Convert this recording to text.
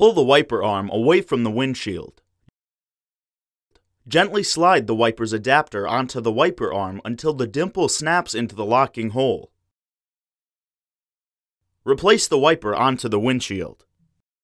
Pull the wiper arm away from the windshield. Gently slide the wiper's adapter onto the wiper arm until the dimple snaps into the locking hole. Replace the wiper onto the windshield.